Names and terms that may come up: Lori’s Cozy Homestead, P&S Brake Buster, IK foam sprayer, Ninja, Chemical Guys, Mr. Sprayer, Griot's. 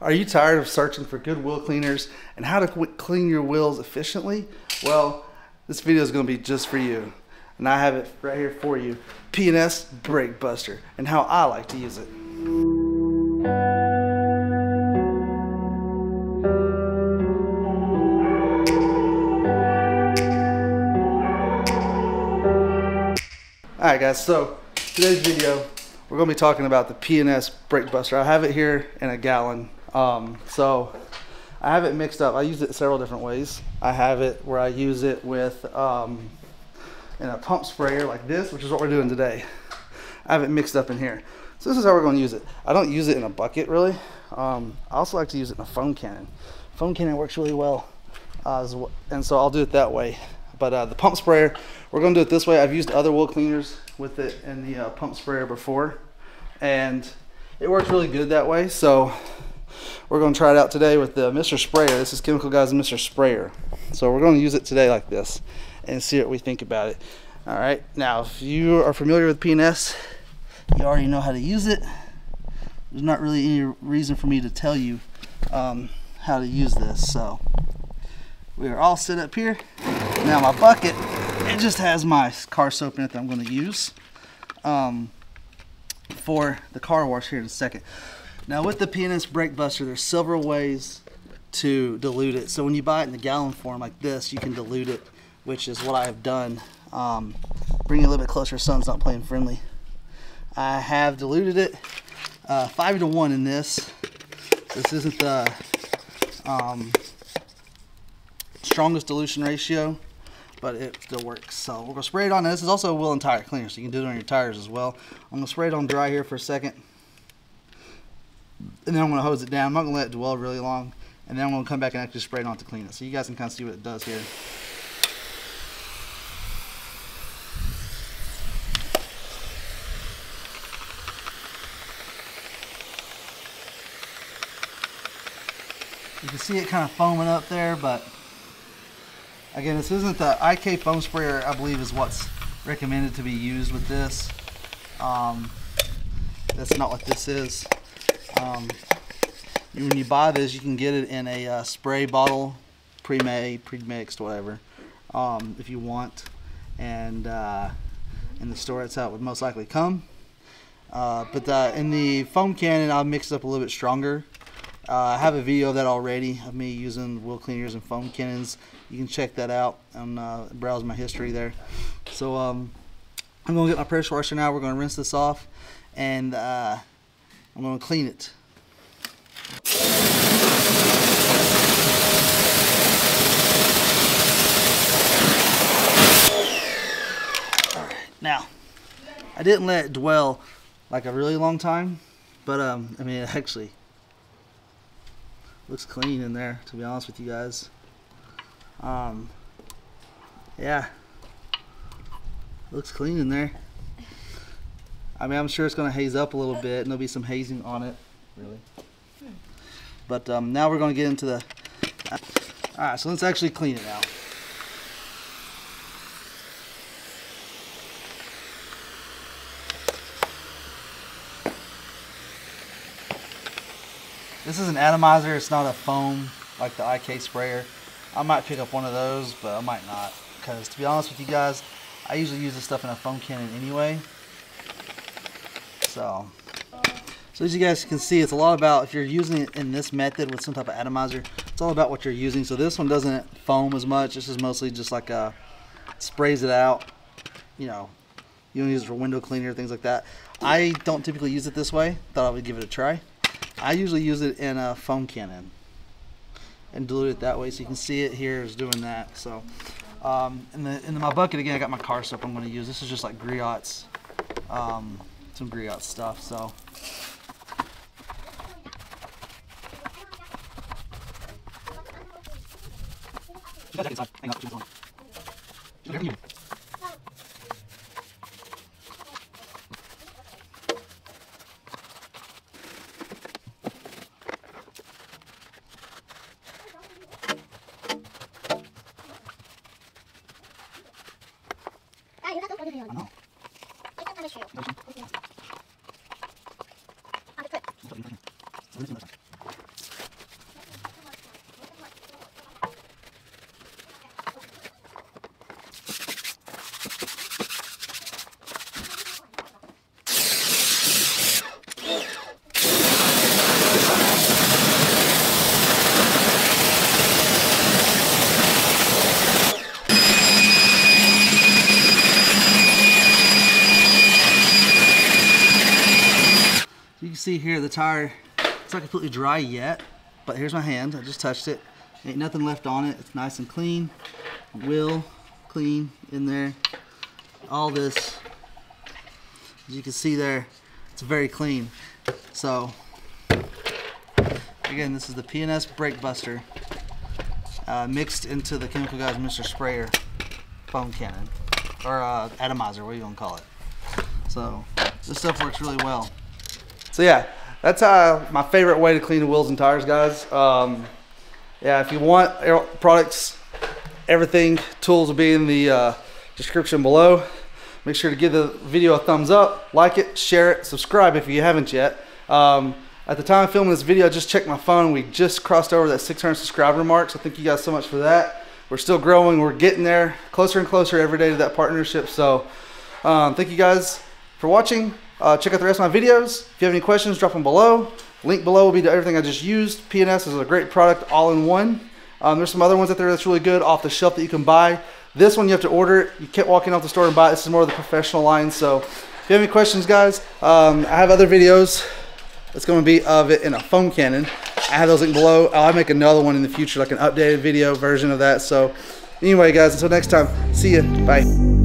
Are you tired of searching for good wheel cleaners and how to clean your wheels efficiently? Well, this video is going to be just for you. And I have it right here for you, P&S Brake Buster, and how I like to use it. Alright guys, so today's video, we're going to be talking about the P&S Brake Buster. I have it here in a gallon. So I have it mixed up. I use it several different ways. I have it where I use it with in a pump sprayer like this, which is what we're doing today. I have it mixed up in here. So this is how we're going to use it. I don't use it in a bucket really. I also like to use it in a foam cannon. Foam cannon works really well, and so I'll do it that way. But the pump sprayer, we're going to do it this way. I've used other wheel cleaners with it in the pump sprayer before, and it works really good that way. So we're going to try it out today with the Mr. Sprayer. This is Chemical Guys Mr. Sprayer. So we're going to use it today like this and see what we think about it. All right. Now, if you are familiar with P&S, you already know how to use it. There's not really any reason for me to tell you how to use this. So we are all set up here. Now my bucket, it just has my car soap in it that I'm going to use for the car wash here in a second. Now with the P&S Brake Buster, there's several ways to dilute it. So when you buy it in the gallon form like this, you can dilute it, which is what I have done. Bring it a little bit closer, sun's not playing friendly. I have diluted it 5 to 1 in this. This isn't the strongest dilution ratio, but it still works. So we're gonna spray it on. Now, this is also a wheel and tire cleaner, so you can do it on your tires as well. I'm gonna spray it on dry here for a second, and then I'm gonna hose it down. I'm not gonna let it dwell really long, and then I'm gonna come back and actually spray it on to clean it. So you guys can kind of see what it does here. You can see it kind of foaming up there, but again, this isn't the IK foam sprayer, I believe, is what's recommended to be used with this. That's not what this is. When you buy this, you can get it in a spray bottle, pre-made, pre-mixed, whatever, if you want. And in the store, that's how it would most likely come. But in the foam cannon, I'll mix it up a little bit stronger. I have a video of that already, of me using wheel cleaners and foam cannons. You can check that out and browse my history there. So I'm going to get my pressure washer now. We're going to rinse this off, and I'm going to clean it. All right. Now, I didn't let it dwell like a really long time, but I mean, it actually looks clean in there, to be honest with you guys. Yeah, looks clean in there. I mean, I'm sure it's gonna haze up a little bit, and there'll be some hazing on it, really. But now we're gonna get into the, all right, so let's actually clean it now. This is an atomizer, it's not a foam like the IK sprayer. I might pick up one of those, but I might not, because to be honest with you guys, I usually use this stuff in a foam cannon anyway. So as you guys can see, it's a lot about, if you're using it in this method with some type of atomizer, it's all about what you're using. So this one doesn't foam as much. This is mostly just like a, sprays it out. You know, you don't use it for window cleaner, things like that. I don't typically use it this way. Thought I would give it a try. I usually use it in a foam cannon and dilute it that way, so you can see it here is doing that. So in my bucket again, I got my car soap I'm going to use. This is just like Griot's, some Griot's stuff. So the tire. It's not completely dry yet, but here's my hand. I just touched it. Ain't nothing left on it. It's nice and clean. Wheel clean in there. All this, as you can see there, it's very clean. So again, this is the P&S Brake Buster mixed into the Chemical Guys Mr. Sprayer foam cannon, or atomizer, what are you gonna call it? So this stuff works really well. So yeah, that's my favorite way to clean the wheels and tires, guys. Yeah, if you want products, everything, tools will be in the description below. Make sure to give the video a thumbs up, like it, share it, subscribe if you haven't yet. At the time of filming this video, I just checked my phone. We just crossed over that 600 subscriber mark, so thank you guys so much for that. We're still growing. We're getting there, closer and closer every day to that partnership. So thank you guys for watching. Check out the rest of my videos. If you have any questions, drop them below. Link below will be to everything I just used. P&S is a great product, all in one. There's some other ones out there that's really good off the shelf that you can buy. This one you have to order it. You can't walk in off the store and buy it. This is more of the professional line. So if you have any questions, guys, I have other videos. It's going to be of it in a foam cannon. I have those linked below. I'll make another one in the future, like an updated video version of that. So anyway, guys, until next time, see ya. Bye.